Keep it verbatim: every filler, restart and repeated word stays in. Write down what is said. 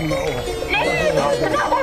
No, no, no.